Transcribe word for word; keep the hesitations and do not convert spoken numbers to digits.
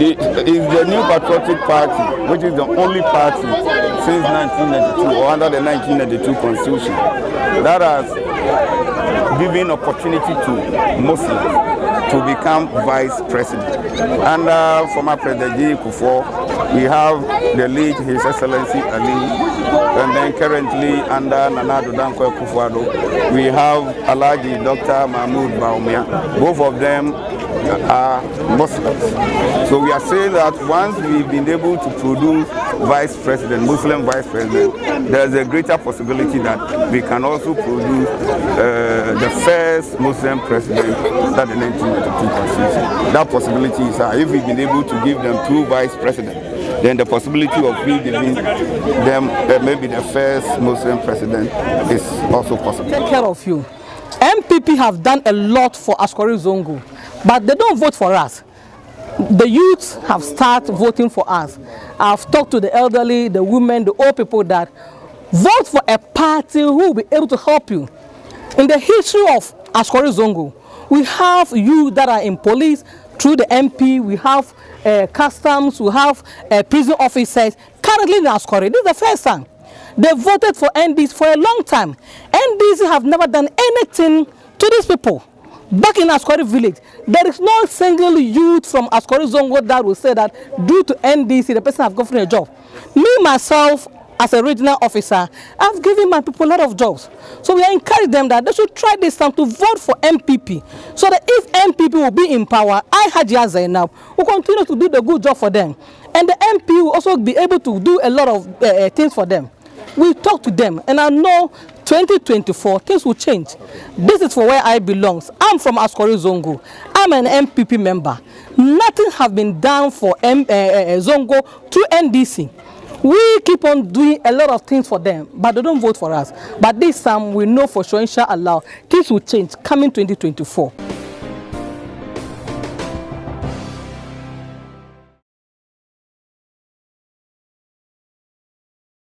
The, is the New Patriotic Party, which is the only party since nineteen ninety-two or under the nineteen ninety-two constitution that has given opportunity to Muslims to become vice president. Under former President J. Kufuor, we have the late His Excellency Ali, and then currently under Nana Addo Dankwa Kufuor, we have Alhaji Doctor Mahmoud Bawumia. Both of them are Muslims. So we are saying that once we've been able to produce vice president, Muslim vice president, there's a greater possibility that we can also produce uh, the first Muslim president that the nineteen ninety-two constitution. That possibility is high. If we've been able to give them two vice presidents, then the possibility of we giving them uh, maybe the first Muslim president is also possible. Take care of you. M P P have done a lot for Askwari Zongo, but they don't vote for us. The youths have started voting for us. I've talked to the elderly, the women, the old people that vote for a party who will be able to help you. In the history of Askwari Zongo, we have youth that are in police through the M P, we have uh, customs, we have uh, prison officers. Currently in Askwari, this is the first time. They voted for N D C for a long time. N D C have never done anything to these people. Back in Askwari village, there is no single youth from Askwari Zongo that will say that due to N D C, the person have gotten a job. Me, myself, as a regional officer, I've given my people a lot of jobs. So we encourage them that they should try this time to vote for M P P. So that if M P P will be in power, I, Hajia Zainab, will continue to do the good job for them. And the M P will also be able to do a lot of uh, things for them. We talk to them, and I know twenty twenty-four things will change. This is for where I belong. I'm from Askwari Zongo. I'm an M P P member. Nothing has been done for M uh, Zongo through N D C. We keep on doing a lot of things for them, but they don't vote for us. But this time, we know for sure, inshallah, things will change coming twenty twenty-four.